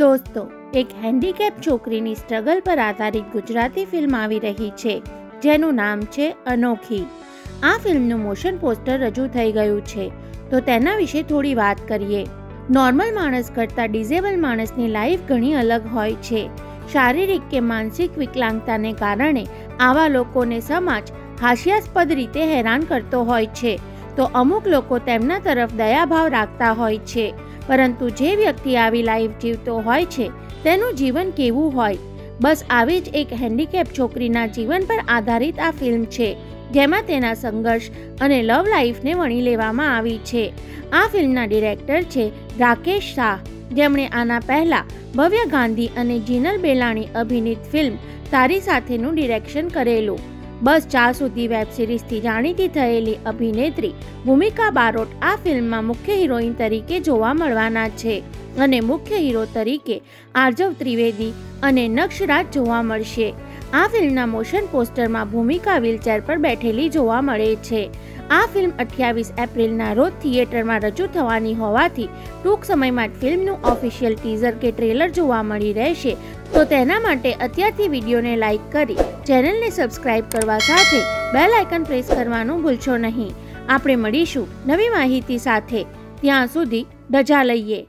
દોસ્તો એક હેન્ડીકેપ છોકરીની સ્ટ્રગલ પર આધારિત ગુજરાતી ફિલ્મ આવી રહી છે જેનું નામ છે અનોખી। આ ફિલ્મનું મોશન પોસ્ટર રજૂ થઈ ગયું છે તો તેના વિશે થોડી વાત કરીએ। નોર્મલ માણસ કરતાં ડિઝેબલ માણસની લાઈફ ઘણી અલગ હોય છે। શારીરિક કે માનસિક વિકલાંગતાને કારણે આવા લોકોને સમાજ હાસ્યાસ્પદ રીતે હેરાન કરતો હોય છે તો અમુક લોકો તેમના તરફ દયાભાવ રાખતા હોય છે પરંતુ જે વ્યક્તિ આવી લાઈફ જીવતો હોય છે તેનું જીવન કેવું હોય બસ આવી જ એક હેન્ડીકેપ છોકરીના જીવન પર આધારિત આ ફિલ્મ છે જેમાં તેના સંઘર્ષ અને લવ લાઈફને વણી લેવામાં આવી છે। આ ફિલ્મના ડિરેક્ટર છે રાકેશ શાહ જેમણે આના પહેલા ભવ્ય ગાંધી અને જીનલ બેલાણી અભિનીત ફિલ્મ તારી સાથેનું ડિરેક્શન કરેલું। બસ 4 સુધી વેબ સિરીઝથી જાણીતી થયેલી અભિનેત્રી ભૂમિકા બારોટ આ ફિલ્મમાં મુખ્ય હિરોઈન તરીકે જોવા મળવાના છે અને મુખ્ય હીરો તરીકે આર્જવ ત્રિવેદી અને નક્ષરાજ જોવા મળશે। આ ફિલ્મના મોશન પોસ્ટરમાં ભૂમિકા વ્હીલચેર પર બેઠેલી જોવા મળે છે। આ ફિલ્મ 28 એપ્રિલના રોજ થિયેટરમાં રજૂ થવાની હોવાથી ટૂંક સમયમાં જ ફિલ્મનું ઓફિશિયલ ટીઝર કે ટ્રેલર જોવા મળી રહેશે તો તેના માટે અત્યારથી વિડીયોને લાઇક કરી ચેનલને સબસ્ક્રાઇબ કરવા સાથે બેલ આઇકન પ્રેસ કરવાનું ભૂલશો નહીં। આપણે મળીશું નવી માહિતી સાથે, ત્યાં સુધી રજા લઈએ।